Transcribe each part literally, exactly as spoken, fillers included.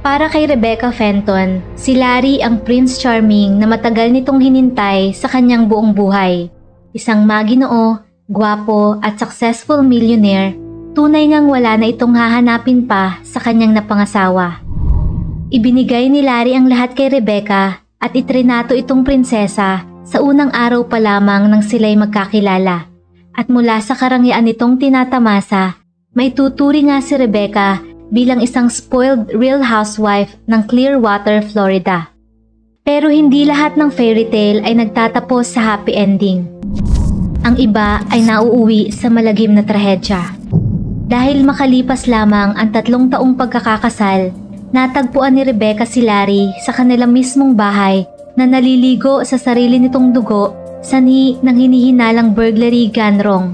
Para kay Rebecca Fenton, si Larry ang Prince Charming na matagal nitong hinintay sa kanyang buong buhay. Isang maginoo, gwapo at successful millionaire, tunay ngang wala na itong hahanapin pa sa kanyang napangasawa. Ibinigay ni Larry ang lahat kay Rebecca at itrenato itong prinsesa sa unang araw pa lamang nang sila'y magkakilala. At mula sa karangyaan nitong tinatamasa, may tuturi nga si Rebecca bilang isang spoiled real housewife ng Clearwater, Florida. Pero hindi lahat ng fairy tale ay nagtatapos sa happy ending. Ang iba ay nauuwi sa malagim na trahedya. Dahil makalipas lamang ang tatlong taong pagkakakasal, natagpuan ni Rebecca si Larry sa kanilang mismong bahay na naliligo sa sarili nitong dugo sanhi ng hinihinalang burglary gun wrong.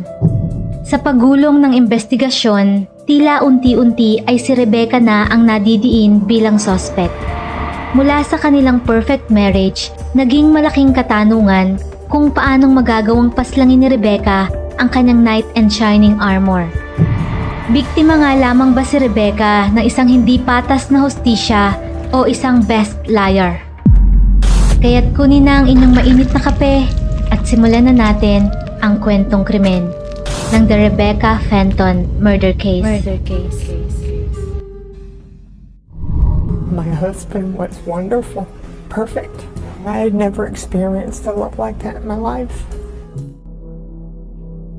Sa pagulong ng investigasyon, tila unti-unti ay si Rebecca na ang nadidiin bilang suspect. Mula sa kanilang perfect marriage, naging malaking katanungan kung paanong magagawang paslangin ni Rebecca ang kanyang knight and shining armor. Biktima nga lamang ba si Rebecca ng isang hindi patas na hostisya o isang best liar? Kaya't kunin na ang inyong mainit na kape at simulan na natin ang kwentong krimen ng The Rebecca Fenton Murder Case. Murder case. My husband was wonderful, perfect. I had never experienced a love like that in my life.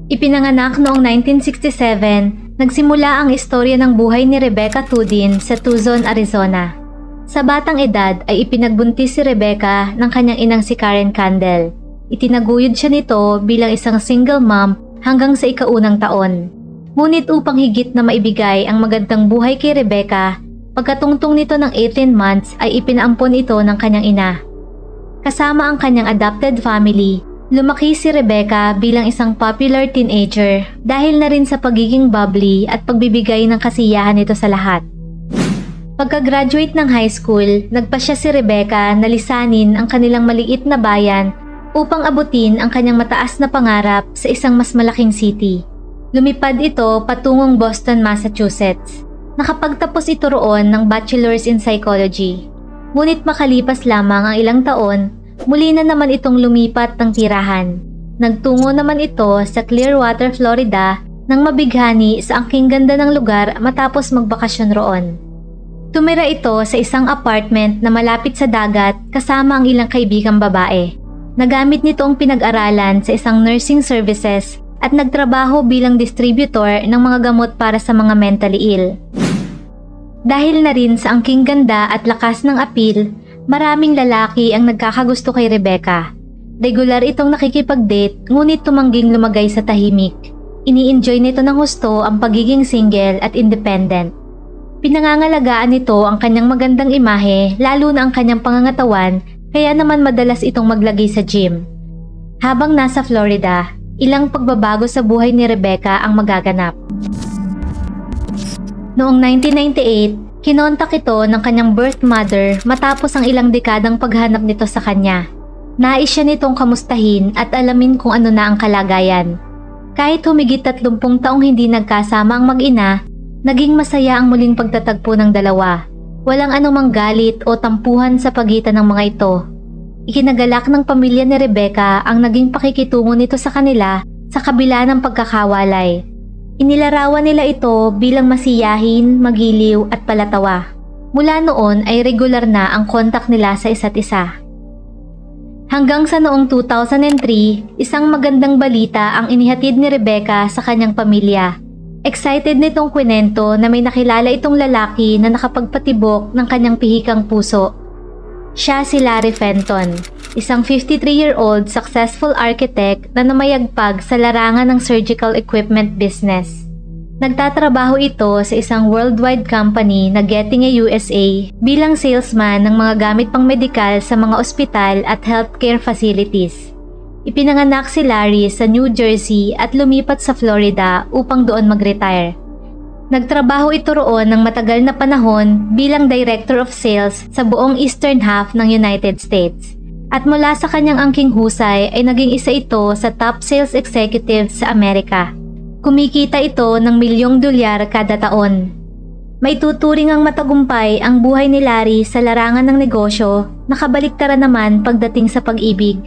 Ipinanganak noong nineteen sixty-seven, nagsimula ang istorya ng buhay ni Rebecca Tudin sa Tucson, Arizona. Sa batang edad ay ipinagbuntis si Rebecca ng kanyang inang si Karen Candle. Itinaguyod siya nito bilang isang single mom hanggang sa ikaunang taon. Ngunit upang higit na maibigay ang magandang buhay kay Rebecca, pagkatungtong nito ng eighteen months ay ipinaampon ito ng kanyang ina. Kasama ang kanyang adopted family, lumaki si Rebecca bilang isang popular teenager dahil na rin sa pagiging bubbly at pagbibigay ng kasiyahan nito sa lahat. Pagka-graduate ng high school, nagpa siya si Rebecca na lisanin ang kanilang maliit na bayan upang abutin ang kanyang mataas na pangarap sa isang mas malaking city. Lumipad ito patungong Boston, Massachusetts. Nakapagtapos ito roon ng Bachelor's in Psychology. Ngunit makalipas lamang ang ilang taon, muli na naman itong lumipat ng tirahan. Nagtungo naman ito sa Clearwater, Florida nang mabighani sa angking ganda ng lugar matapos magbakasyon roon. Tumira ito sa isang apartment na malapit sa dagat kasama ang ilang kaibigang babae. Nagamit nito ang pinag-aralan sa isang nursing services at nagtrabaho bilang distributor ng mga gamot para sa mga mentally ill. Dahil na rin sa angking ganda at lakas ng appeal, maraming lalaki ang nagkakagusto kay Rebecca. Regular itong nakikipag-date ngunit tumangging lumagay sa tahimik. Ini-enjoy nito ng husto ang pagiging single at independent. Pinangangalagaan nito ang kanyang magandang imahe lalo na ang kanyang pangangatawan. Kaya naman madalas itong maglagay sa gym. Habang nasa Florida, ilang pagbabago sa buhay ni Rebecca ang magaganap. Noong nineteen ninety-eight, kinontak ito ng kanyang birth mother matapos ang ilang dekadang paghanap nito sa kanya. Nais siya nitong kamustahin at alamin kung ano na ang kalagayan. Kahit humigit tatlumpung taong hindi nagkasama ang mag-ina, naging masaya ang muling pagtatagpo ng dalawa. Walang anumang galit o tampuhan sa pagitan ng mga ito. Ikinagalak ng pamilya ni Rebecca ang naging pakikitungo nito sa kanila sa kabila ng pagkakawalay. Inilarawan nila ito bilang masiyahin, magiliw at palatawa. Mula noon ay regular na ang kontak nila sa isa't isa. Hanggang sa noong two thousand three, isang magandang balita ang inihatid ni Rebecca sa kanyang pamilya. Excited nitong kwento na may nakilala itong lalaki na nakapagpatibok ng kanyang pihikang puso. Siya si Larry Fenton, isang fifty-three-year-old successful architect na namayagpag sa larangan ng surgical equipment business. Nagtatrabaho ito sa isang worldwide company na Getting a U S A bilang salesman ng mga gamit pang medikal sa mga ospital at healthcare facilities. Ipinanganak si Larry sa New Jersey at lumipat sa Florida upang doon mag-retire. Nagtrabaho ito roon ng matagal na panahon bilang Director of Sales sa buong eastern half ng United States. At mula sa kanyang angking husay ay naging isa ito sa top sales executive sa Amerika. Kumikita ito ng milyong dolyar kada taon. May tuturing ang matagumpay ang buhay ni Larry sa larangan ng negosyo na kabaliktaran naman pagdating sa pag-ibig.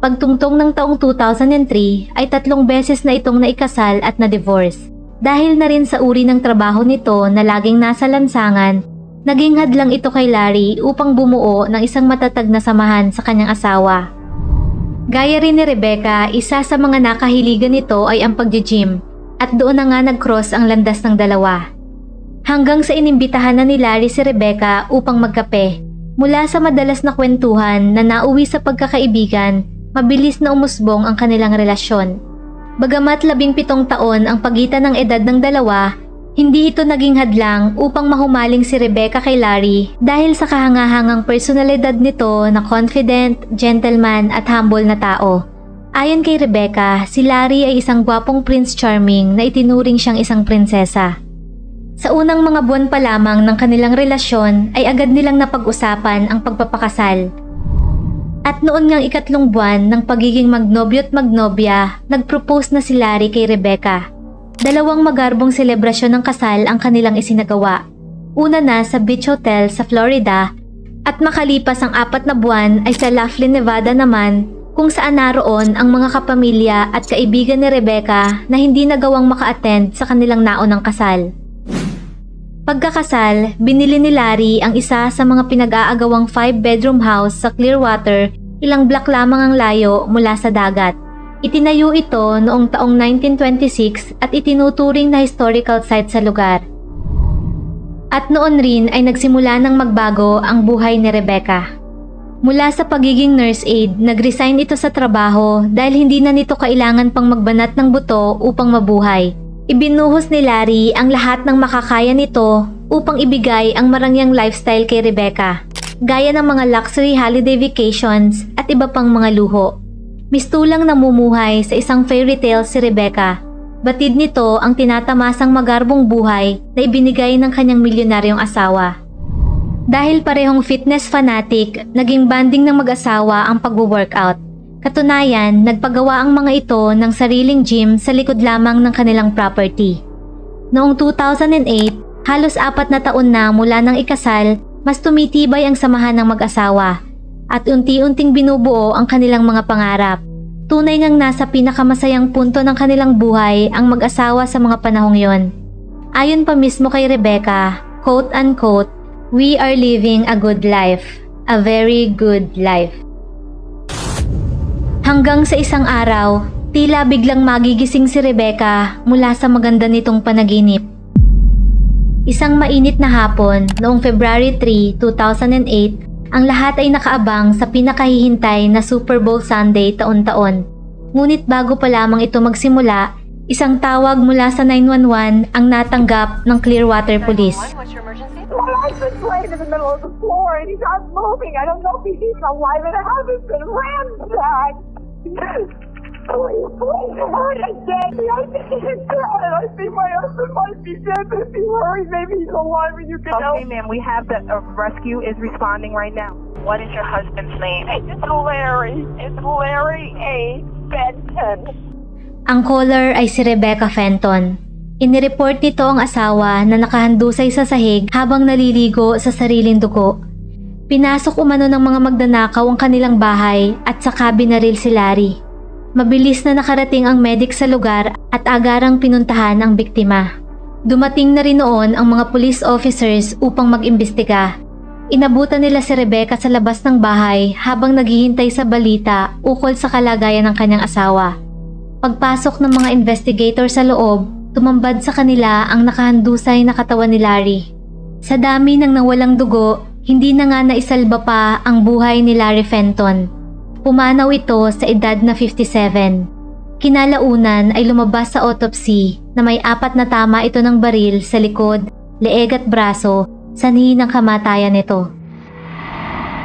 Pagtungtong ng taong two thousand three ay tatlong beses na itong naikasal at na-divorce. Dahil na rin sa uri ng trabaho nito na laging nasa lansangan, naging hadlang ito kay Larry upang bumuo ng isang matatag na samahan sa kanyang asawa. Gaya rin ni Rebecca, isa sa mga nakahiligan nito ay ang pagji-gym at doon na nga nag-cross ang landas ng dalawa. Hanggang sa inimbitahan na ni Larry si Rebecca upang magkape. Mula sa madalas na kwentuhan na nauwi sa pagkakaibigan, mabilis na umusbong ang kanilang relasyon. Bagamat labing pitong taon ang pagitan ng edad ng dalawa, hindi ito naging hadlang upang mahumaling si Rebecca kay Larry dahil sa kahangahangang personalidad nito na confident, gentleman at humble na tao. Ayon kay Rebecca, si Larry ay isang gwapong Prince Charming na itinuring siyang isang prinsesa. Sa unang mga buwan pa lamang ng kanilang relasyon ay agad nilang napag-usapan ang pagpapakasal. At noon ngang ikatlong buwan ng pagiging magnobyo at magnobya, nag-propose na si Larry kay Rebecca. Dalawang magarbong selebrasyon ng kasal ang kanilang isinagawa. Una na sa Beach Hotel sa Florida at makalipas ang apat na buwan ay sa Laughlin, Nevada naman kung saan naroon ang mga kapamilya at kaibigan ni Rebecca na hindi nagawang maka-attend sa kanilang naunang kasal. Pagkakasal, binili ni Larry ang isa sa mga pinag-aagawang five-bedroom house sa Clearwater, ilang block lamang ang layo mula sa dagat. Itinayo ito noong taong nineteen twenty-six at itinuturing na historical site sa lugar. At noon rin ay nagsimula ng magbago ang buhay ni Rebecca. Mula sa pagiging nurse aide, nag-resign ito sa trabaho dahil hindi na nito kailangan pang magbanat ng buto upang mabuhay. Ibinuhos ni Larry ang lahat ng makakaya nito upang ibigay ang marangyang lifestyle kay Rebecca, gaya ng mga luxury holiday vacations at iba pang mga luho. Mistulang namumuhay sa isang fairy tale si Rebecca. Batid nito ang tinatamasang magarbong buhay na ibinigay ng kanyang milyonaryong asawa. Dahil parehong fitness fanatic, naging banding ng mag-asawa ang pag-workout. Katunayan, nagpagawa ang mga ito ng sariling gym sa likod lamang ng kanilang property. Noong two thousand eight, halos apat na taon na mula ng ikasal, mas tumitibay ang samahan ng mag-asawa at unti-unting binubuo ang kanilang mga pangarap. Tunay ngang nasa pinakamasayang punto ng kanilang buhay ang mag-asawa sa mga panahong yon. Ayon pa mismo kay Rebecca, quote-unquote, "We are living a good life, a very good life." Hanggang sa isang araw, tila biglang magigising si Rebecca mula sa maganda nitong panaginip. Isang mainit na hapon noong February three, two thousand eight, ang lahat ay nakaabang sa pinakahihintay na Super Bowl Sunday taon-taon. Ngunit bago pa lamang ito magsimula, isang tawag mula sa nine one one ang natanggap ng Clearwater Police. My husband played in the middle of the floor and he's not moving. I don't know if he's alive and the house has been ransacked. Please, please, hurry again. I think he's dead. I think my husband might be dead. If you hurry, maybe he's alive and you can help. Okay, ma'am, we have that uh, rescue is responding right now. What is your husband's name? It's Larry. It's Larry A. Fenton. Ang caller ay si Rebecca Fenton. Inireport nito ang asawa na nakahandusay sa sahig habang naliligo sa sariling dugo. Pinasok umano ng mga magnanakaw ang kanilang bahay at saka binaril si Larry. Mabilis na nakarating ang medic sa lugar at agarang pinuntahan ang biktima. Dumating na rin noon ang mga police officers upang mag-imbestiga. Inabutan nila si Rebecca sa labas ng bahay habang naghihintay sa balita ukol sa kalagayan ng kanyang asawa. Pagpasok ng mga investigator sa loob, tumambad sa kanila ang nakahandusay na katawan ni Larry. Sa dami ng nawalang dugo, hindi na nga naisalba pa ang buhay ni Larry Fenton. Pumanaw ito sa edad na fifty-seven. Kinalaunan ay lumabas sa autopsy na may apat na tama ito ng baril sa likod, leeg at braso, sanhi ng kamatayan nito.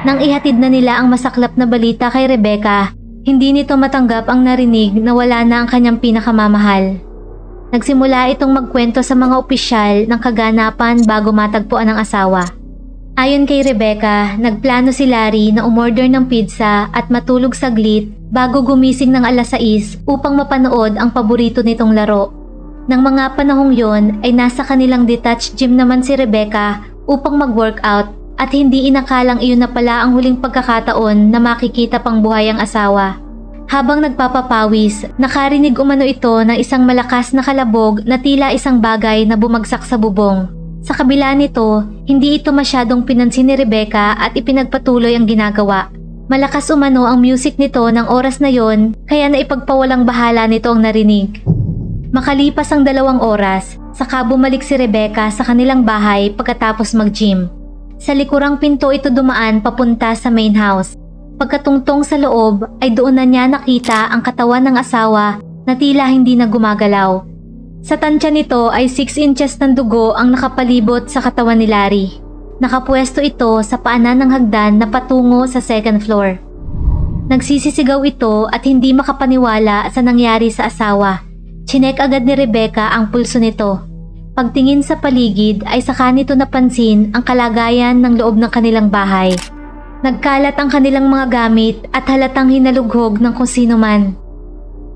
Nang ihatid na nila ang masaklap na balita kay Rebecca, hindi nito matanggap ang narinig na wala na ang kanyang pinakamamahal. Nagsimula itong magkwento sa mga opisyal ng kaganapan bago matagpuan ang asawa. Ayon kay Rebecca, nagplano si Larry na umorder ng pizza at matulog saglit bago gumising ng alas sais upang mapanood ang paborito nitong laro. Nang mga panahong yon ay nasa kanilang detached gym naman si Rebecca upang mag-workout at hindi inakalang iyon na pala ang huling pagkakataon na makikita pang buhay ang asawa. Habang nagpapapawis, nakarinig umano ito ng isang malakas na kalabog na tila isang bagay na bumagsak sa bubong. Sa kabila nito, hindi ito masyadong pinansin ni Rebecca at ipinagpatuloy ang ginagawa. Malakas umano ang music nito ng oras na yon kaya naipagpawalang bahala nito ang narinig. Makalipas ang dalawang oras, saka bumalik si Rebecca sa kanilang bahay pagkatapos mag-gym. Sa likurang pinto ito dumaan papunta sa main house. Pagkatungtong sa loob ay doon na niya nakita ang katawan ng asawa na tila hindi na gumagalaw. Sa tansya nito ay six inches ng dugo ang nakapalibot sa katawan ni Larry. Nakapuesto ito sa paanan ng hagdan na patungo sa second floor. Nagsisisigaw ito at hindi makapaniwala sa nangyari sa asawa. Chinek agad ni Rebecca ang pulso nito. Pagtingin sa paligid ay saka nito napansin ang kalagayan ng loob ng kanilang bahay. Nagkalat ang kanilang mga gamit at halatang hinalughog ng kung sino man.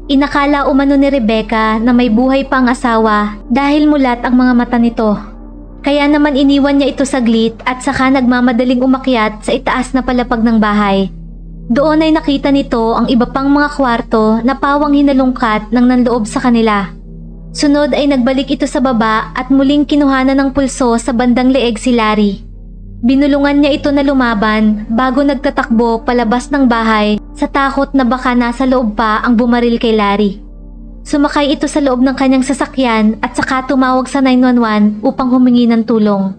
Inakala umano ni Rebecca na may buhay pa ang asawa dahil mulat ang mga mata nito. Kaya naman iniwan niya ito saglit at saka nagmamadaling umakyat sa itaas na palapag ng bahay. Doon ay nakita nito ang iba pang mga kwarto na pawang hinalungkat ng nanloob sa kanila. Sunod ay nagbalik ito sa baba at muling kinuhanan ng pulso sa bandang leeg si Larry. Binulungan niya ito na lumaban bago nagtatakbo palabas ng bahay sa takot na baka nasa loob pa ang bumaril kay Larry. Sumakay ito sa loob ng kanyang sasakyan at saka tumawag sa nine one one upang humingi ng tulong.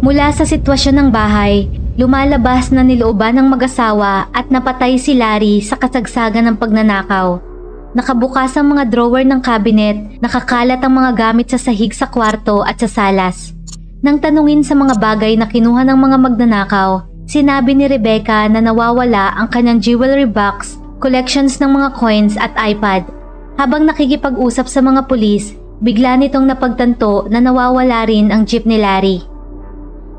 Mula sa sitwasyon ng bahay, lumalabas na nilooban ng mag-asawa at napatay si Larry sa kasagsagan ng pagnanakaw. Nakabukas ang mga drawer ng cabinet, nakakalat ang mga gamit sa sahig sa kwarto at sa salas. Nang tanungin sa mga bagay na kinuha ng mga magnanakaw, sinabi ni Rebecca na nawawala ang kanyang jewelry box, collections ng mga coins at iPad. Habang nakikipag-usap sa mga pulis, bigla nitong napagtanto na nawawala rin ang jeep ni Larry.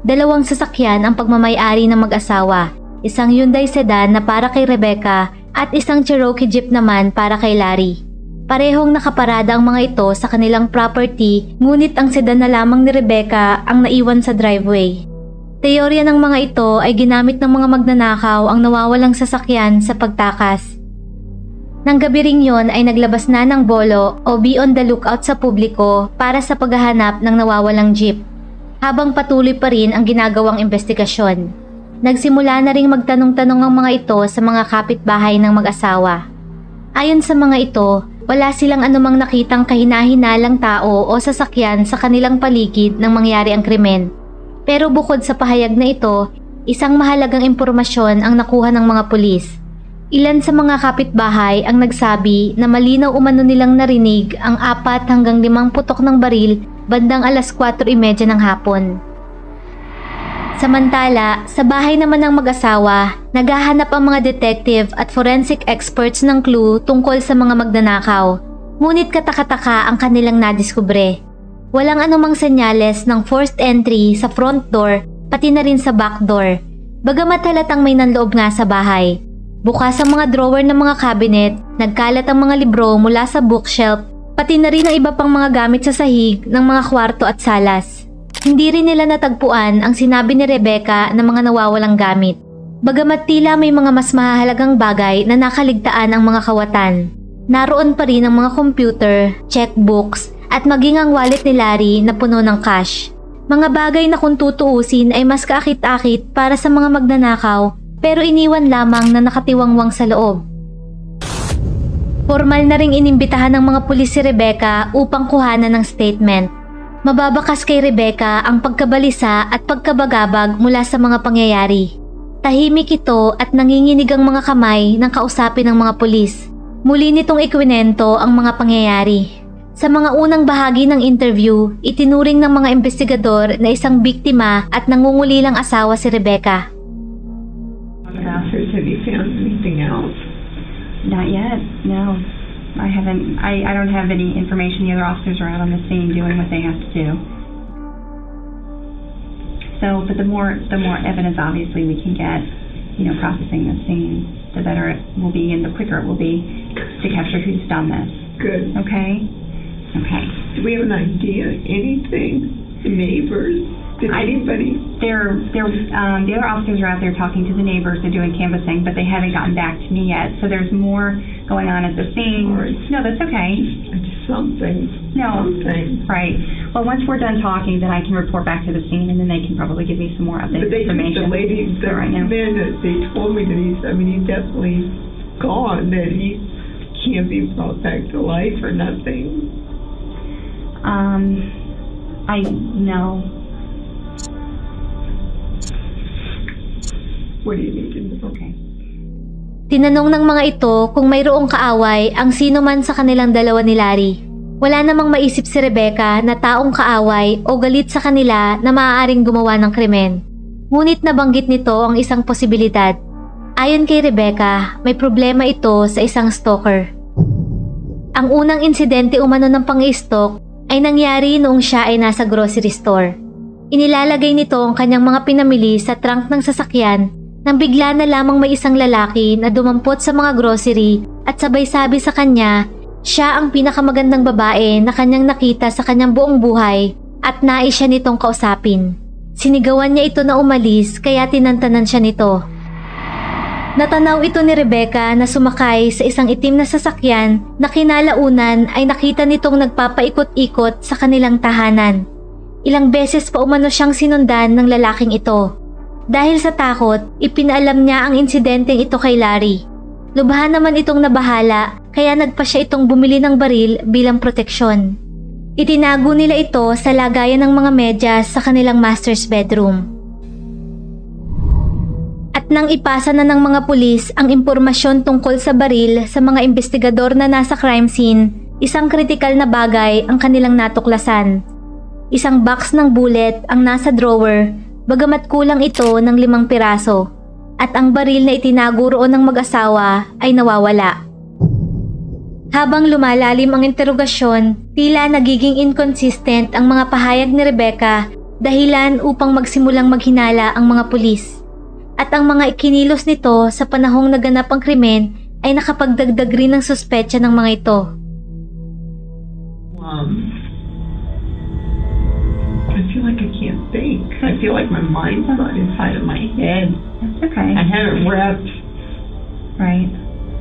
Dalawang sasakyan ang pagmamayari ng mag-asawa, isang Hyundai sedan na para kay Rebecca at isang Cherokee jeep naman para kay Larry. Parehong nakaparada ang mga ito sa kanilang property ngunit ang sedan na lamang ni Rebecca ang naiwan sa driveway. Teorya ng mga ito ay ginamit ng mga magnanakaw ang nawawalang sasakyan sa pagtakas. Nang gabi ring yon ay naglabas na ng bolo o be on the lookout sa publiko para sa paghahanap ng nawawalang jeep. Habang patuloy pa rin ang ginagawang investigasyon, nagsimula na ring magtanong-tanong ang mga ito sa mga kapitbahay ng mag-asawa. Ayon sa mga ito, wala silang anumang nakitang kahinahinalang tao o sasakyan sa kanilang paligid nang mangyari ang krimen. Pero bukod sa pahayag na ito, isang mahalagang impormasyon ang nakuha ng mga pulis. Ilan sa mga kapitbahay ang nagsabi na malinaw umano nilang narinig ang apat hanggang limang putok ng baril bandang alas kwatro trenta ng hapon. Samantala, sa bahay naman ng mag-asawa, naghahanap ang mga detective at forensic experts ng clue tungkol sa mga magnanakaw. Ngunit katakataka ang kanilang nadiskubre. Walang anumang senyales ng forced entry sa front door pati na rin sa back door. Bagamat halatang may nanloob nga sa bahay. Bukas ang mga drawer ng mga cabinet, nagkalat ang mga libro mula sa bookshelf pati na rin ang iba pang mga gamit sa sahig ng mga kwarto at salas. Hindi rin nila natagpuan ang sinabi ni Rebecca na mga nawawalang gamit. Bagamat tila may mga mas mahalagang bagay na nakaligtaan ang mga kawatan. Naroon pa rin ang mga computer, checkbooks at maging ang wallet ni Larry na puno ng cash. Mga bagay na kung tutuusin ay mas kaakit-akit para sa mga magnanakaw pero iniwan lamang na nakatiwangwang sa loob. Formal na ring inimbitahan ng mga pulis si Rebecca upang kuhanan ng statement. Mababakas kay Rebecca ang pagkabalisa at pagkabagabag mula sa mga pangyayari. Tahimik ito at nanginginig ang mga kamay ng kausapin ng mga pulis. Muli nitong ikwinento ang mga pangyayari. Sa mga unang bahagi ng interview, itinuring ng mga investigador na isang biktima at nangungulilang asawa si Rebecca. Have you found anything else? Not yet, no. I haven't, I, I don't have any information. The other officers are out on the scene doing what they have to do. So, but the more, the more evidence obviously we can get, you know, processing the scene, the better it will be and the quicker it will be to capture who's done this. Good. Okay? Okay. Do we have an idea? Anything? The neighbors? Did anybody? They're, they're, um, the other officers are out there talking to the neighbors. They're doing canvassing, but they haven't gotten back to me yet. So there's more going on at the scene. Sorry. No, that's okay. Just something. No. Something. Right. Well, once we're done talking, then I can report back to the scene, and then they can probably give me some more updated but they, information. The lady, the right now. man, that they told me that he's, I mean, he's definitely gone, that he can't be brought back to life or nothing. Um, I know. What do you need? Okay. Tinanong ng mga ito kung mayroong kaaway ang sino man sa kanilang dalawa ni Larry. Wala namang maisip si Rebecca na taong kaaway o galit sa kanila na maaaring gumawa ng krimen. Ngunit nabanggit nito ang isang posibilidad. Ayon kay Rebecca, may problema ito sa isang stalker. Ang unang insidente umano ng pang-istok ay nangyari noong siya ay nasa grocery store. Inilalagay nito ang kanyang mga pinamili sa trunk ng sasakyan nang bigla na lamang may isang lalaki na dumampot sa mga grocery at sabay sabi sa kanya, siya ang pinakamagandang babae na kanyang nakita sa kanyang buong buhay at nais siya nitong kausapin. Sinigawan niya ito na umalis kaya tinantanan siya nito. Natanaw ito ni Rebecca na sumakay sa isang itim na sasakyan na kinalaunan ay nakita nitong nagpapaikot-ikot sa kanilang tahanan. Ilang beses pa umano siyang sinundan ng lalaking ito. Dahil sa takot, ipinalam niya ang insidenteng ito kay Larry. Lubha naman itong nabahala kaya nagpa siya itong bumili ng baril bilang proteksyon. Itinago nila ito sa lagayan ng mga medyas sa kanilang master's bedroom. At nang ipasa na ng mga pulis ang impormasyon tungkol sa baril sa mga investigador na nasa crime scene, isang kritikal na bagay ang kanilang natuklasan. Isang box ng bullet ang nasa drawer, bagamat kulang ito ng limang piraso, at ang baril na itinago roon ng mag-asawa ay nawawala. Habang lumalalim ang interogasyon, tila nagiging inconsistent ang mga pahayag ni Rebecca, dahilan upang magsimulang maghinala ang mga pulis. At ang mga ikinilos nito sa panahong naganap ang krimen ay nakapagdagdag rin ng suspecha ng mga ito. Um, I feel like I can't think. I feel like my mind's not inside of my head. That's okay. I had it wrapped. Right.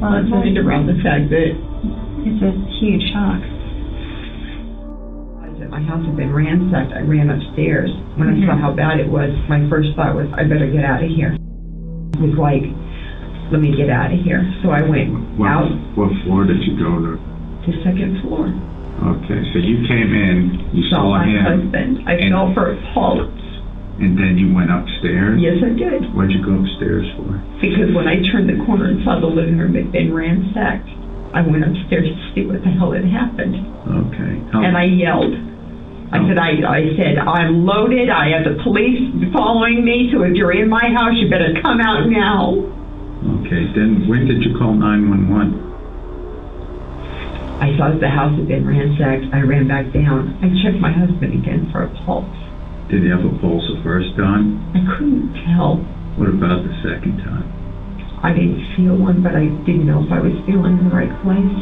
Well, it's mind around the fact that it's a huge shock. My house had been ransacked. I ran upstairs. When I saw how bad it was, my first thought was, I better get out of here. It was like, let me get out of here. So I went what, out. What floor did you go to? The second floor. Okay, so you came in, you saw, saw him. My husband. I fell for a pulse. And then you went upstairs? Yes, I did. What did you go upstairs for? Because when I turned the corner and saw the living room had been ransacked, I went upstairs to see what the hell had happened. Okay. How and I yelled. I said, I, I said, I'm loaded. I have the police following me. So if you're in my house, you better come out now. Okay. Then when did you call nine one one? I thought the house had been ransacked. I ran back down. I checked my husband again for a pulse. Did he have a pulse the first time? I couldn't tell. What about the second time? I didn't feel one, but I didn't know if I was feeling in the right place.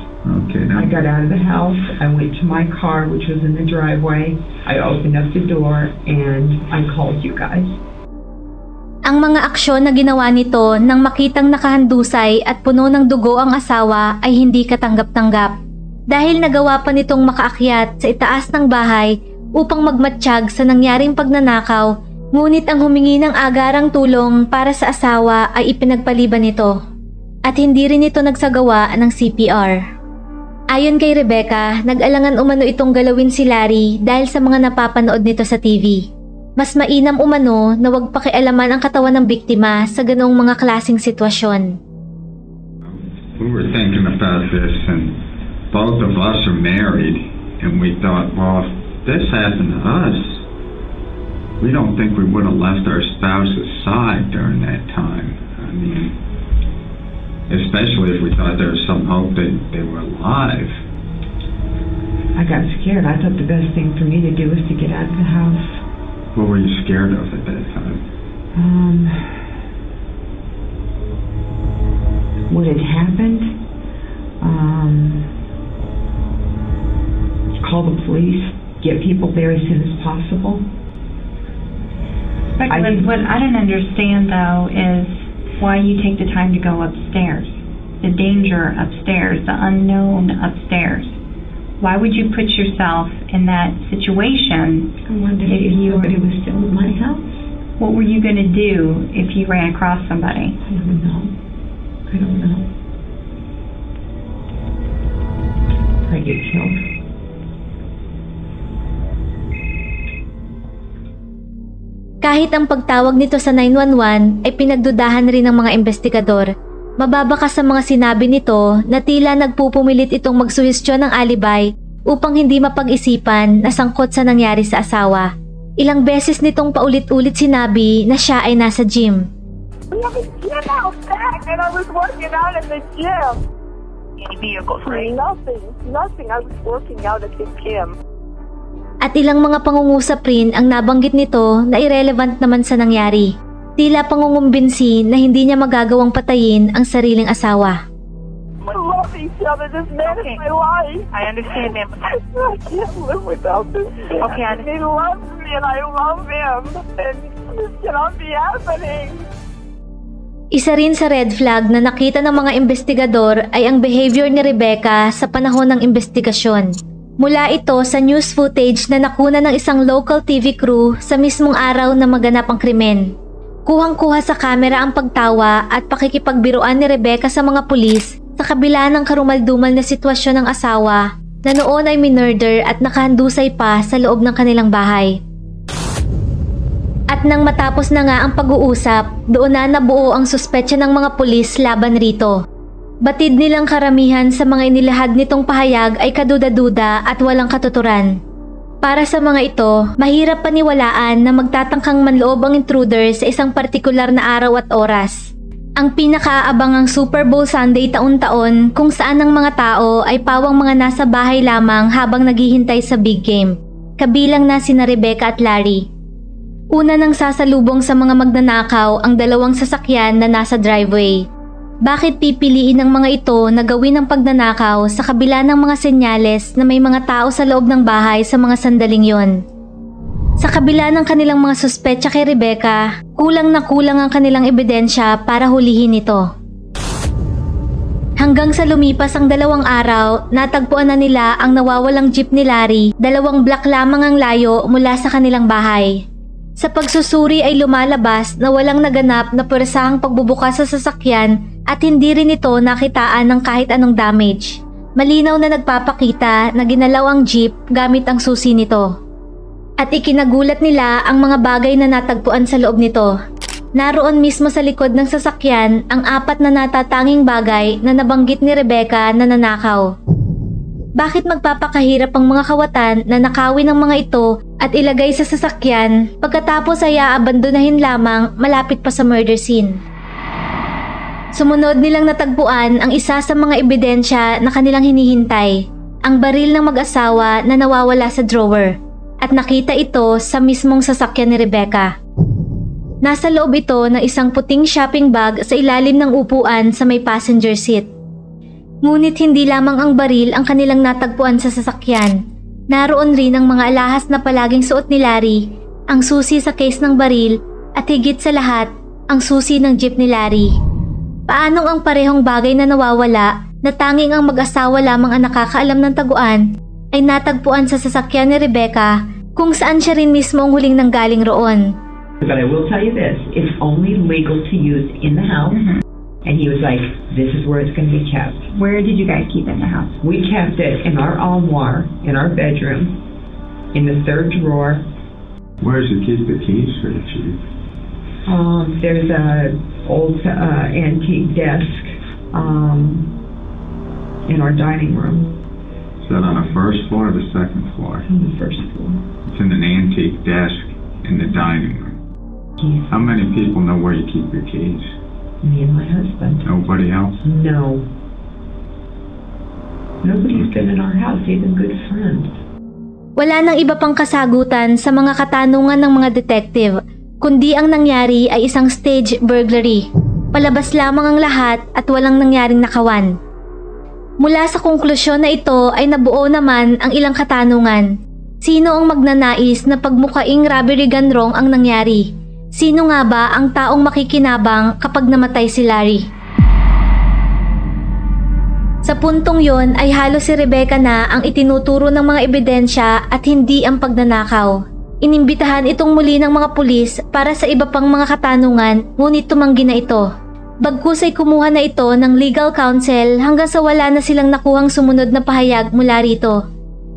Okay. Now I got out of the house. I went to my car, which was in the driveway. I opened up the door and I called you guys. Ang mga aksyon na ginawa nito nang makitang nakahandusay at puno ng dugo ang asawa ay hindi katanggap-tanggap. Dahil nagawa pa nitong makaakyat sa itaas ng bahay upang magmatsyag sa nangyaring pagnanakaw, ngunit ang humingi ng agarang tulong para sa asawa ay ipinagpaliban nito at hindi rin ito nagsagawa ng C P R. Ayon kay Rebecca, nag-alangan umano itong galawin si Larry dahil sa mga napapanood nito sa T V. Mas mainam umano na huwag pakialaman ang katawan ng biktima sa ganoong mga klaseng sitwasyon. We were thinking about this and both of us are married and we thought, well, if this happened to us, we don't think we would have left our spouse aside during that time. I mean, especially if we thought there was some hope that they were alive. I got scared. I thought the best thing for me to do was to get out of the house. What were you scared of at that time? Um, what had happened? Um, call the police, get people there as soon as possible. But I think, what I don't understand, though, is why you take the time to go upstairs, the danger upstairs, the unknown upstairs. Why would you put yourself in that situation? I wonder if, if you somebody was still in my house. What were you going to do if you ran across somebody? I don't know. I don't know. I get killed. Kahit ang pagtawag nito sa nine one one ay pinagdudahan rin ng mga investigador, mababa ka sa mga sinabi nito na tila nagpupumilit itong magsuhestyon ng alibay upang hindi mapag-isipan na sangkot sa nangyari sa asawa. Ilang beses nitong paulit-ulit sinabi na siya ay nasa gym. At ilang mga pangungusap rin ang nabanggit nito na irrelevant naman sa nangyari. Tila pangungumbinsi na hindi niya magagawang patayin ang sariling asawa. Isa rin sa red flag na nakita ng mga investigador ay ang behavior ni Rebecca sa panahon ng investigasyon. Mula ito sa news footage na nakuna ng isang local T V crew sa mismong araw na maganap ang krimen. Kuhang-kuha sa kamera ang pagtawa at pakikipagbiruan ni Rebecca sa mga pulis sa kabila ng karumaldumal na sitwasyon ng asawa na noon ay minurder at nakahandusay pa sa loob ng kanilang bahay. At nang matapos na nga ang pag-uusap, doon na nabuo ang suspecha ng mga pulis laban rito. Batid nilang karamihan sa mga inilahad nitong pahayag ay kaduda-duda at walang katuturan. Para sa mga ito, mahirap paniwalaan na magtatangkang manloob ang intruder sa isang partikular na araw at oras. Ang pinakaabangang Super Bowl Sunday taon-taon kung saan ang mga tao ay pawang mga nasa bahay lamang habang naghihintay sa big game, kabilang na sina Rebecca at Larry. Una nang sasalubong sa mga magnanakaw ang dalawang sasakyan na nasa driveway. Bakit pipiliin ng mga ito na gawin ang pagnanakaw sa kabila ng mga senyales na may mga tao sa loob ng bahay sa mga sandaling yon? Sa kabila ng kanilang mga suspecha kay Rebecca, kulang na kulang ang kanilang ebidensya para hulihin ito. Hanggang sa lumipas ang dalawang araw, natagpuan na nila ang nawawalang jeep ni Larry, dalawang block lamang ang layo mula sa kanilang bahay. Sa pagsusuri ay lumalabas na walang naganap na puwersahang pagbubukas sa sasakyan at hindi rin ito nakitaan ng kahit anong damage. Malinaw na nagpapakita na ginalaw ang jeep gamit ang susi nito. At ikinagulat nila ang mga bagay na natagpuan sa loob nito. Naroon mismo sa likod ng sasakyan ang apat na natatanging bagay na nabanggit ni Rebecca na nanakaw. Bakit magpapakahirap ang mga kawatan na nakawin ng mga ito at ilagay sa sasakyan pagkatapos ay aabandonahin lamang malapit pa sa murder scene? Sumunod nilang natagpuan ang isa sa mga ebidensya na kanilang hinihintay, ang baril ng mag-asawa na nawawala sa drawer, at nakita ito sa mismong sasakyan ni Rebecca. Nasa loob ito ng isang puting shopping bag sa ilalim ng upuan sa may passenger seat. Ngunit hindi lamang ang baril ang kanilang natagpuan sa sasakyan. Naroon rin ang mga alahas na palaging suot ni Larry, ang susi sa case ng baril, at higit sa lahat, ang susi ng jeep ni Larry. Paanong ang parehong bagay na nawawala na tanging ang mag-asawa lamang ang nakakaalam ng taguan ay natagpuan sa sasakyan ni Rebecca kung saan siya rin mismo ang huling nanggaling roon. But I will tell you this, it's only legal to use in the house. Mm-hmm. And he was like, this is where it's going to be kept. Where did you guys keep it in the house? We kept it in our armoire, in our bedroom, in the third drawer. Where does he keep the keys for the chief? Um, there's an old uh, antique desk um, in our dining room. Is that on the first floor or the second floor? On the first floor. It's in an antique desk in the dining room. Yes. How many people know where you keep your keys? Me and my husband. Nobody else? No. Nobody's been in our house, even good friends. Wala nang iba pang kasagutan sa mga katanungan ng mga detective, kundi ang nangyari ay isang stage burglary. Palabas lamang ang lahat at walang nangyaring nakawan. Mula sa konklusyon na ito ay nabuo naman ang ilang katanungan. Sino ang magnanais na pagmukaing robbery gun wrong ang nangyari? Sino nga ba ang taong makikinabang kapag namatay si Larry? Sa puntong yon ay halos si Rebecca na ang itinuturo ng mga ebidensya at hindi ang pagnanakaw. Inimbitahan itong muli ng mga pulis para sa iba pang mga katanungan, ngunit tumanggi na ito. Bagkus ay kumuha na ito ng legal counsel hanggang sa wala na silang nakuhang sumunod na pahayag mula rito.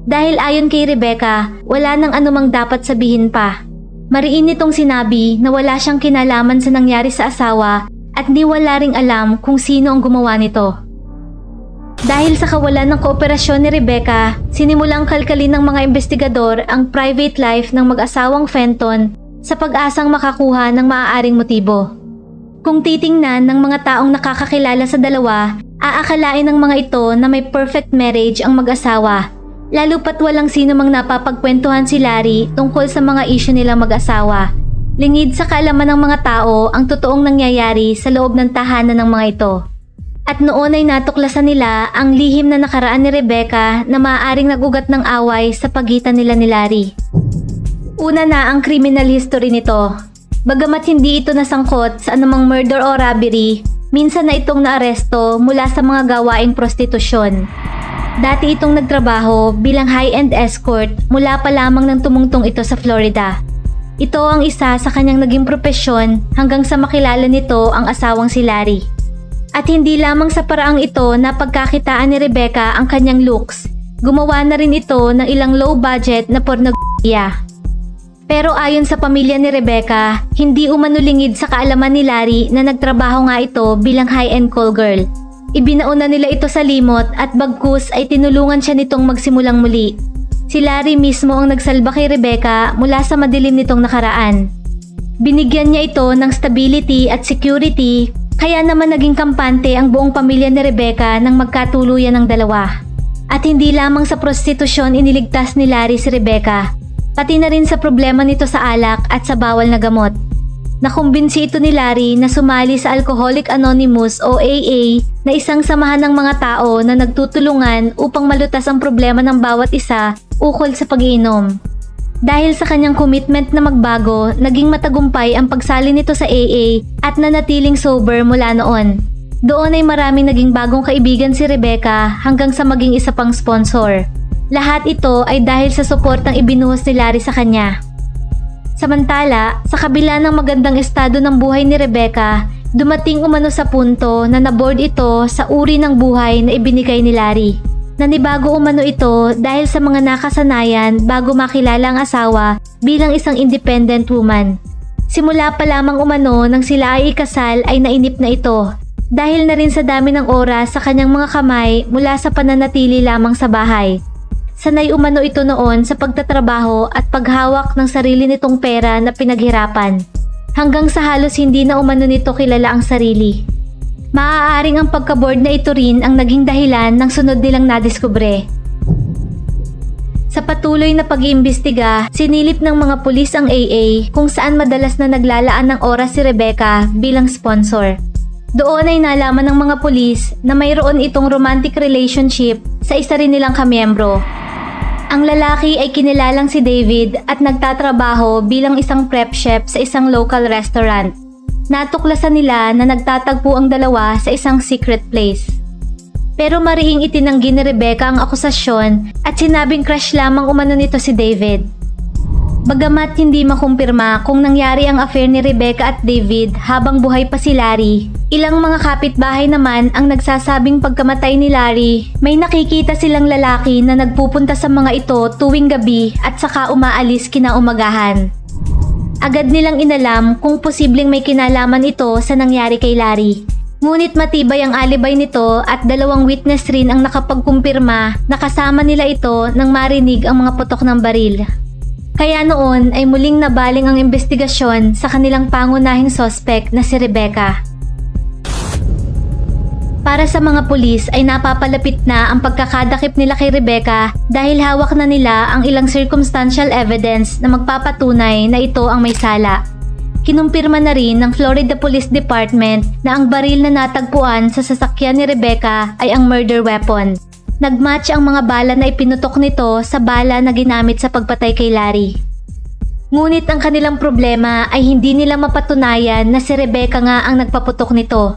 Dahil ayon kay Rebecca, wala nang anumang dapat sabihin pa. Mariin nitong sinabi na wala siyang kinalaman sa nangyari sa asawa at di wala ring alam kung sino ang gumawa nito. Dahil sa kawalan ng kooperasyon ni Rebecca, sinimulang kalkalin ng mga investigador ang private life ng mag-asawang Fenton sa pag-asang makakuha ng maaaring motibo. Kung titingnan ng mga taong nakakakilala sa dalawa, aakalain ng mga ito na may perfect marriage ang mag-asawa, lalo pat walang sino mang napapagkwentuhan si Larry tungkol sa mga isyu nilang mag-asawa. Lingid sa kaalaman ng mga tao ang totoong nangyayari sa loob ng tahanan ng mga ito. At noon ay natuklasan nila ang lihim na nakaraan ni Rebecca na maaaring nagugat ng away sa pagitan nila ni Larry. Una na ang criminal history nito. Bagamat hindi ito nasangkot sa anumang murder o robbery, minsan na itong naaresto mula sa mga gawaing prostitusyon. Dati itong nagtrabaho bilang high-end escort mula pa lamang nang tumungtong ito sa Florida. Ito ang isa sa kanyang naging propesyon hanggang sa makilala nito ang asawang si Larry. At hindi lamang sa paraang ito na pagkakitaan ni Rebecca ang kanyang looks, gumawa na rin ito ng ilang low-budget na pornografia. Pero ayon sa pamilya ni Rebecca, hindi umanulingid sa kaalaman ni Larry na nagtrabaho nga ito bilang high-end call girl. Ibinauna nila ito sa limot at bagkus ay tinulungan siya nitong magsimulang muli. Si Larry mismo ang nagsalba kay Rebecca mula sa madilim nitong nakaraan. Binigyan niya ito ng stability at security, kaya naman naging kampante ang buong pamilya ni Rebecca nang magkatuluyan ng dalawa. At hindi lamang sa prostitusyon iniligtas ni Larry si Rebecca, pati na rin sa problema nito sa alak at sa bawal na gamot. Nakumbinsi ito ni Larry na sumali sa Alcoholic Anonymous o A A na isang samahan ng mga tao na nagtutulungan upang malutas ang problema ng bawat isa ukol sa pag-iinom. Dahil sa kanyang commitment na magbago, naging matagumpay ang pagsali nito sa A A at nanatiling sober mula noon. Doon ay maraming naging bagong kaibigan si Rebecca hanggang sa maging isa pang sponsor. Lahat ito ay dahil sa suportang ibinuhos ni Larry sa kanya. Samantala, sa kabila ng magandang estado ng buhay ni Rebecca, dumating umano sa punto na naboard ito sa uri ng buhay na ibinigay ni Larry. Nanibago umano ito dahil sa mga nakasanayan bago makilala ang asawa bilang isang independent woman. Simula pa lamang umano nang sila ay ikasal ay nainip na ito, dahil na rin sa dami ng oras sa kanyang mga kamay mula sa pananatili lamang sa bahay. Sanay umano ito noon sa pagtatrabaho at paghawak ng sarili nitong pera na pinaghirapan, hanggang sa halos hindi na umano nito kilala ang sarili. Maaaring ang pagkaboard na ito rin ang naging dahilan ng sunod nilang nadiskubre. Sa patuloy na pag-iimbestiga, sinilip ng mga pulis ang A A kung saan madalas na naglalaan ng oras si Rebecca bilang sponsor. Doon ay nalaman ng mga pulis na mayroon itong romantic relationship sa isa rin nilang kamiyembro. Ang lalaki ay kinilalang si David at nagtatrabaho bilang isang prep chef sa isang local restaurant. Natuklasan nila na nagtatagpo ang dalawa sa isang secret place. Pero marihing itinanggi ni Rebecca ang akusasyon at sinabing crush lamang umano nito si David. Bagamat hindi makumpirma kung nangyari ang affair ni Rebecca at David habang buhay pa si Larry, ilang mga kapitbahay naman ang nagsasabing pagkamatay ni Larry, may nakikita silang lalaki na nagpupunta sa mga ito tuwing gabi at saka umaalis kinaumagahan. Agad nilang inalam kung posibleng may kinalaman ito sa nangyari kay Larry. Ngunit matibay ang alibay nito at dalawang witness rin ang nakapagkumpirma na kasama nila ito nang marinig ang mga putok ng baril. Kaya noon ay muling nabaling ang investigasyon sa kanilang pangunahing sospek na si Rebecca. Para sa mga pulis ay napapalapit na ang pagkakadakip nila kay Rebecca dahil hawak na nila ang ilang circumstantial evidence na magpapatunay na ito ang may sala. Kinumpirma na rin ng Florida Police Department na ang baril na natagpuan sa sasakyan ni Rebecca ay ang murder weapon. Nagmatch ang mga bala na ipinutok nito sa bala na ginamit sa pagpatay kay Larry. Ngunit ang kanilang problema ay hindi nila mapatunayan na si Rebecca nga ang nagpaputok nito.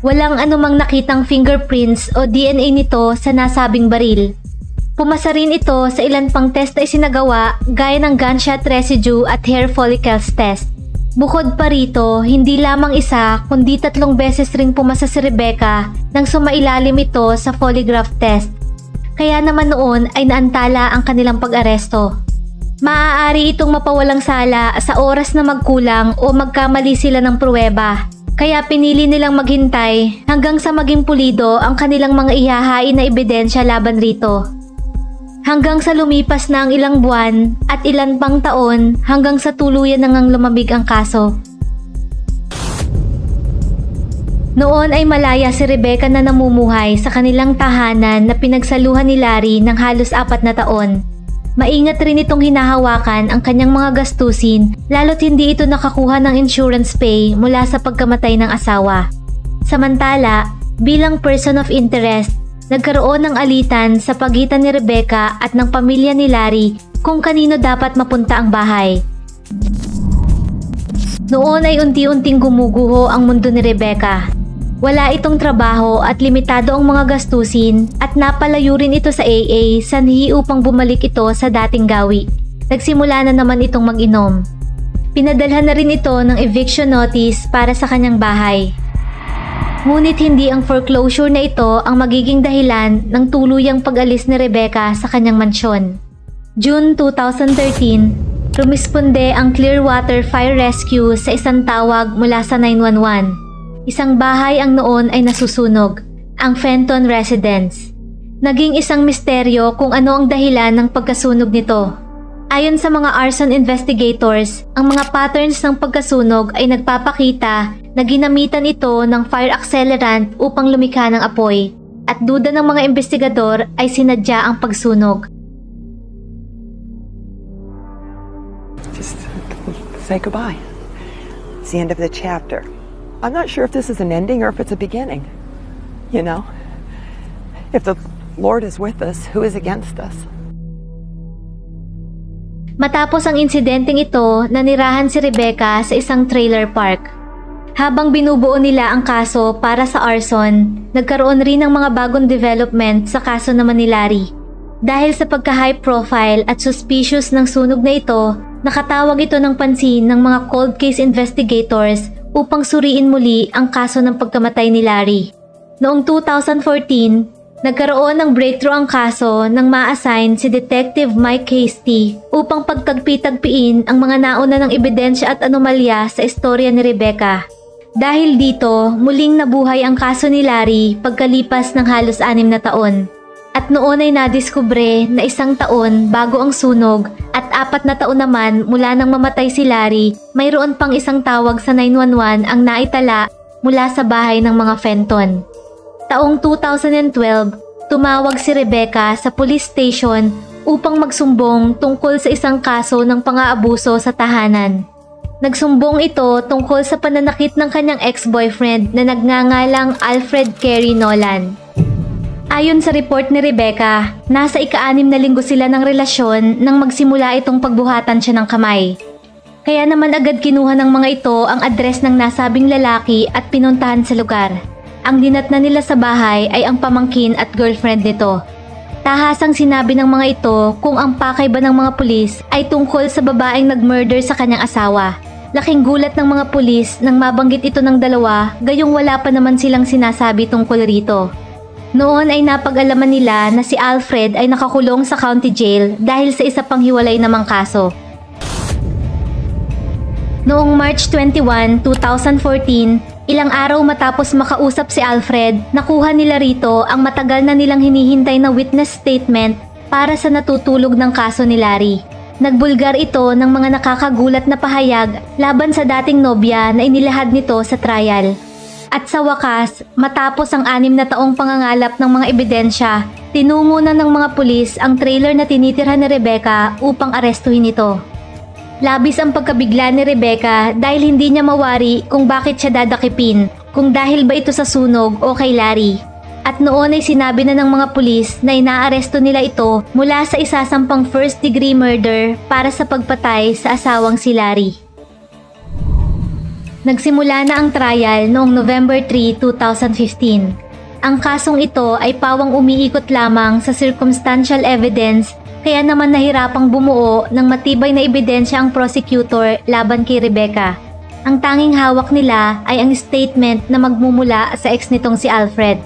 Walang anumang nakitang fingerprints o D N A nito sa nasabing baril. Pumasa rin ito sa ilan pang test na isinagawa gaya ng gunshot residue at hair follicles test. Bukod pa rito, hindi lamang isa kundi tatlong beses ring pumasa si Rebecca nang sumailalim ito sa polygraph test. Kaya naman noon ay naantala ang kanilang pag-aresto. Maaari itong mapawalang sala sa oras na magkulang o magkamali sila ng pruweba. Kaya pinili nilang maghintay hanggang sa maging pulido ang kanilang mga ihahain na ebidensya laban rito. Hanggang sa lumipas na ang ilang buwan at ilan pang taon hanggang sa tuluyan na ngang lumamig ang kaso. Noon ay malaya si Rebecca na namumuhay sa kanilang tahanan na pinagsaluhan ni Larry ng halos apat na taon. Maingat rin itong hinahawakan ang kanyang mga gastusin lalo't hindi ito nakakuha ng insurance pay mula sa pagkamatay ng asawa. Samantala, bilang person of interest, nagkaroon ng alitan sa pagitan ni Rebecca at ng pamilya ni Larry kung kanino dapat mapunta ang bahay. Noon ay unti-unting gumuguho ang mundo ni Rebecca. Wala itong trabaho at limitado ang mga gastusin at napalayo rin ito sa A A sanhi upang bumalik ito sa dating gawi. Nagsimula na naman itong mag-inom. Pinadalhan na rin ito ng eviction notice para sa kanyang bahay. Ngunit hindi ang foreclosure na ito ang magiging dahilan ng tuluyang pag-alis ni Rebecca sa kanyang mansyon. June two thousand thirteen, rumisponde ang Clearwater Fire Rescue sa isang tawag mula sa nine one one. Isang bahay ang noon ay nasusunog, ang Fenton Residence. Naging isang misteryo kung ano ang dahilan ng pagkasunog nito. Ayon sa mga arson investigators, ang mga patterns ng pagkasunog ay nagpapakita na ginamitan ito ng fire accelerant upang lumikha ng apoy, at duda ng mga investigador ay sinadya ang pagsunog. Just say goodbye. It's the end of the chapter. I'm not sure if this is an ending or if it's a beginning. You know, if the Lord is with us, who is against us? Matapos ang insidenteng ito, nanirahan si Rebecca sa isang trailer park. Habang binubuo nila ang kaso para sa arson, nagkaroon rin ng mga bagong development sa kaso naman ni Larry. Dahil sa pagka-high profile at suspicious ng sunog na ito, nakatawag ito ng pansin ng mga cold case investigators upang suriin muli ang kaso ng pagkamatay ni Larry. Noong two thousand fourteen, nagkaroon ng breakthrough ang kaso nang ma-assign si Detective Mike Hastie upang pagtagpi-tagpiin ang mga nauna ng ebidensya at anomalya sa istorya ni Rebecca. Dahil dito, muling nabuhay ang kaso ni Larry pagkalipas ng halos anim na taon. At noon ay nadiskubre na isang taon bago ang sunog at apat na taon naman mula nang mamatay si Larry, mayroon pang isang tawag sa nine one one ang naitala mula sa bahay ng mga Fenton. Taong two thousand twelve, tumawag si Rebecca sa police station upang magsumbong tungkol sa isang kaso ng pang-aabuso sa tahanan. Nagsumbong ito tungkol sa pananakit ng kanyang ex-boyfriend na nagngangalang Alfred Carey Nolan. Ayon sa report ni Rebecca, nasa ika-anim na linggo sila ng relasyon nang magsimula itong pagbuhatan siya ng kamay. Kaya naman agad kinuha ng mga ito ang address ng nasabing lalaki at pinuntahan sa lugar. Ang dinatna nila sa bahay ay ang pamangkin at girlfriend nito. Tahasang sinabi ng mga ito kung ang pakay ba ng mga pulis ay tungkol sa babaeng nagmurder sa kanyang asawa. Laking gulat ng mga pulis nang mabanggit ito ng dalawa, gayong wala pa naman silang sinasabi tungkol rito. Noon ay napag-alaman nila na si Alfred ay nakakulong sa county jail dahil sa isa pang hiwalay namang kaso. Noong March twenty-one, two thousand fourteen, ilang araw matapos makausap si Alfred, nakuha nila rito ang matagal na nilang hinihintay na witness statement para sa natutulog ng kaso ni Larry. Nagbulgar ito ng mga nakakagulat na pahayag laban sa dating nobya na inilahad nito sa trial. At sa wakas, matapos ang anim na taong pangangalap ng mga ebidensya, tinungo na ng mga pulis ang trailer na tinitirhan ni Rebecca upang arestuhin ito. Labis ang pagkabigla ni Rebecca dahil hindi niya mawari kung bakit siya dadakipin, kung dahil ba ito sa sunog o kay Larry. At noon ay sinabi na ng mga pulis na inaaresto nila ito mula sa isasampang first degree murder para sa pagpatay sa asawang si Larry. Nagsimula na ang trial noong November three, two thousand fifteen. Ang kasong ito ay pawang umiikot lamang sa circumstantial evidence, kaya naman nahirapang bumuo ng matibay na ebidensya ang prosecutor laban kay Rebecca. Ang tanging hawak nila ay ang statement na magmumula sa ex nitong si Alfred.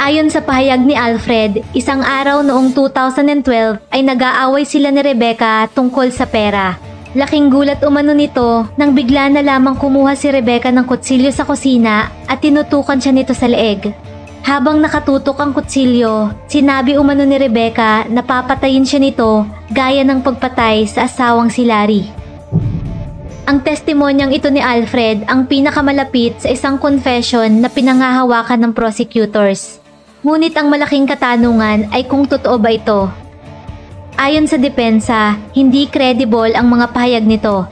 Ayon sa pahayag ni Alfred, isang araw noong two thousand twelve ay nag-aaway sila ni Rebecca tungkol sa pera. Laking gulat umano nito nang bigla na lamang kumuha si Rebecca ng kutsilyo sa kusina at tinutukan siya nito sa leeg. Habang nakatutok ang kutsilyo, sinabi umano ni Rebecca na papatayin siya nito gaya ng pagpatay sa asawang si Larry. Ang testimonyang ito ni Alfred ang pinakamalapit sa isang confession na pinangahawakan ng prosecutors. Ngunit ang malaking katanungan ay kung totoo ba ito. Ayon sa depensa, hindi credible ang mga pahayag nito.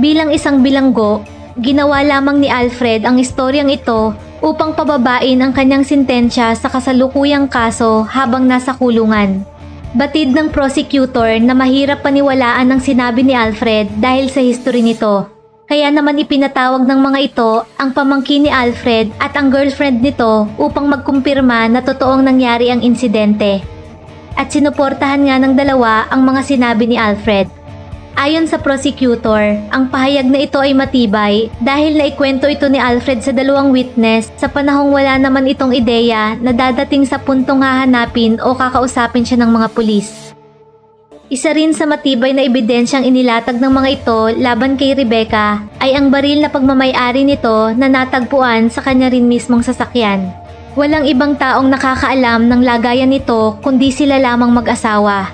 Bilang isang bilanggo, ginawa lamang ni Alfred ang istoryang ito upang pababain ang kanyang sintensya sa kasalukuyang kaso habang nasa kulungan. Batid ng prosecutor na mahirap paniwalaan ang sinabi ni Alfred dahil sa history nito. Kaya naman ipinatawag ng mga ito ang pamangkin ni Alfred at ang girlfriend nito upang magkumpirma na totoong nangyari ang insidente. At sinuportahan nga ng dalawa ang mga sinabi ni Alfred. Ayon sa prosecutor, ang pahayag na ito ay matibay dahil naikwento ito ni Alfred sa dalawang witness sa panahong wala naman itong ideya na dadating sa puntong hahanapin o kakausapin siya ng mga pulis. Isa rin sa matibay na ebidensyang inilatag ng mga ito laban kay Rebecca ay ang baril na pagmamayari nito na natagpuan sa kanya rin mismong sasakyan. Walang ibang taong nakakaalam ng lagayan nito kundi sila lamang mag-asawa.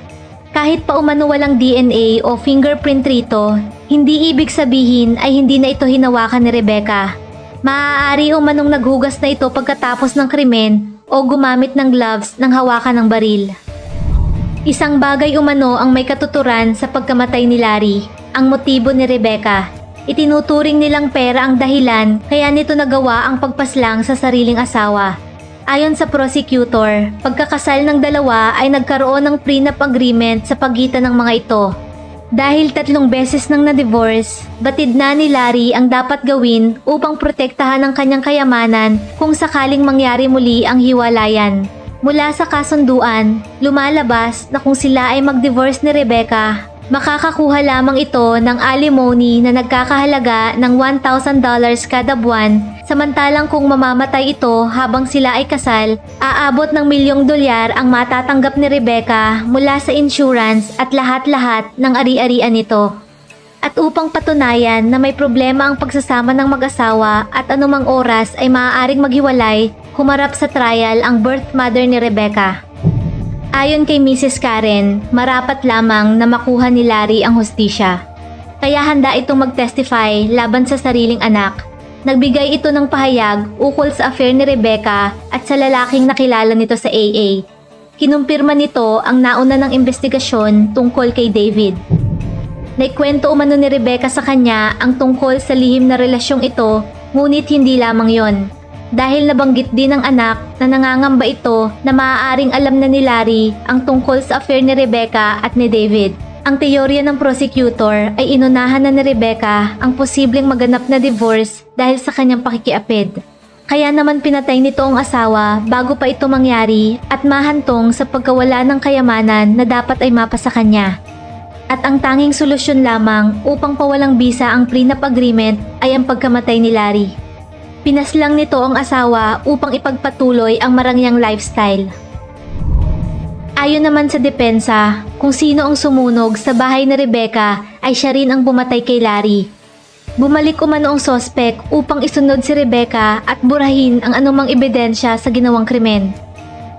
Kahit pa umano walang D N A o fingerprint rito, hindi ibig sabihin ay hindi na ito hinawakan ni Rebecca. Maaari umanong naghugas na ito pagkatapos ng krimen o gumamit ng gloves nang hawakan ng baril. Isang bagay umano ang may katuturan sa pagkamatay ni Larry, ang motibo ni Rebecca. Itinuturing nilang pera ang dahilan kaya nito nagawa ang pagpaslang sa sariling asawa. Ayon sa prosecutor, pagkakasal ng dalawa ay nagkaroon ng prenup agreement sa pagitan ng mga ito. Dahil tatlong beses nang na-divorce, batid na ni Larry ang dapat gawin upang protektahan ang kanyang kayamanan kung sakaling mangyari muli ang hiwalayan. Mula sa kasunduan, lumalabas na kung sila ay mag-divorce ni Rebecca, makakakuha lamang ito ng alimony na nagkakahalaga ng one thousand dollars kada buwan, samantalang kung mamamatay ito habang sila ay kasal, aabot ng milyong dolyar ang matatanggap ni Rebecca mula sa insurance at lahat-lahat ng ari-arian nito. At upang patunayan na may problema ang pagsasama ng mag-asawa at anumang oras ay maaaring maghiwalay, humarap sa trial ang birth mother ni Rebecca. Ayon kay Missus Karen, marapat lamang na makuha ni Larry ang hustisya. Kaya handa itong mag-testify laban sa sariling anak. Nagbigay ito ng pahayag ukol sa affair ni Rebecca at sa lalaking nakilala nito sa A A. Kinumpirma nito ang nauna ng investigasyon tungkol kay David. Naikwento umano ni Rebecca sa kanya ang tungkol sa lihim na relasyong ito, ngunit hindi lamang yon. Dahil nabanggit din ng anak na nangangamba ito na maaaring alam na ni Larry ang tungkol sa affair ni Rebecca at ni David. Ang teorya ng prosecutor ay inunahan na ni Rebecca ang posibleng maganap na divorce dahil sa kanyang pakikiapid. Kaya naman pinatay nito ang asawa bago pa ito mangyari at mahantong sa pagkawala ng kayamanan na dapat ay mapa sa kanya. At ang tanging solusyon lamang upang pawalang bisa ang prenup agreement ay ang pagkamatay ni Larry. Pinaslang nito ang asawa upang ipagpatuloy ang marangyang lifestyle. Ayon naman sa depensa, kung sino ang sumunog sa bahay ni Rebecca ay siya rin ang bumatay kay Larry. Bumalik umano ang sospek upang isunod si Rebecca at burahin ang anumang ebidensya sa ginawang krimen.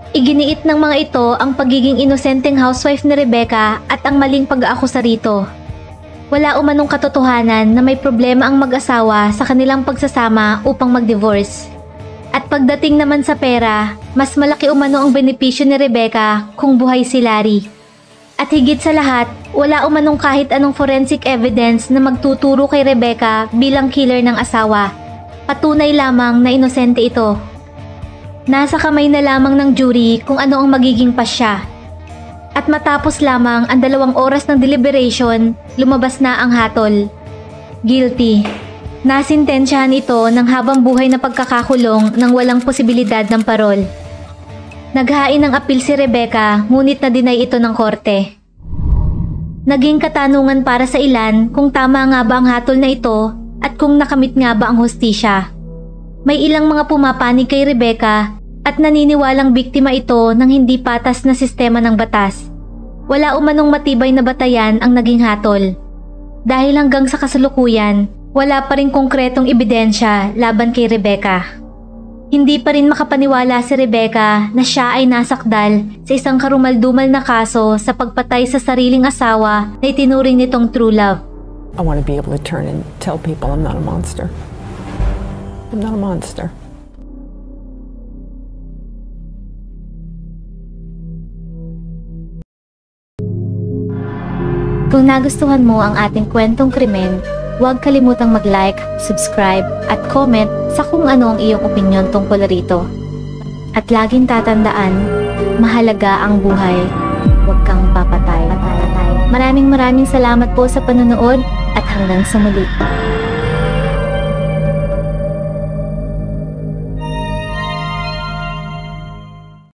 Iginiit ng mga ito ang pagiging inosenteng housewife ni Rebecca at ang maling pag-aakusa rito. Wala umanong katotohanan na may problema ang mag-asawa sa kanilang pagsasama upang mag-divorce. At pagdating naman sa pera, mas malaki umano ang benepisyo ni Rebecca kung buhay si Larry. At higit sa lahat, wala umanong kahit anong forensic evidence na magtuturo kay Rebecca bilang killer ng asawa. Patunay lamang na inosente ito. Nasa kamay na lamang ng jury kung ano ang magiging pasya. At matapos lamang ang dalawang oras ng deliberation, lumabas na ang hatol. Guilty. Nasintensyahan ito ng habang buhay na pagkakakulong ng walang posibilidad ng parol. Naghain ng apil si Rebecca ngunit na-deny ito ng korte. Naging katanungan para sa ilan kung tama nga ba ang hatol na ito at kung nakamit nga ba ang hustisya. May ilang mga pumapanig kay Rebecca at naniniwalang biktima ito ng hindi patas na sistema ng batas. Wala umanong matibay na batayan ang naging hatol. Dahil hanggang sa kasalukuyan, wala pa rin konkretong ebidensya laban kay Rebecca. Hindi pa rin makapaniwala si Rebecca na siya ay nasakdal sa isang karumaldumal na kaso sa pagpatay sa sariling asawa na itinuring nitong true love. I want to be able to turn and tell people I'm not a monster. I'm not a monster. Kung nagustuhan mo ang ating kwentong krimen, huwag kalimutang mag-like, subscribe, at comment sa kung ano ang iyong opinyon tungkol rito. At laging tatandaan, mahalaga ang buhay, huwag kang papatay. Maraming maraming salamat po sa panonood at hanggang sa muli.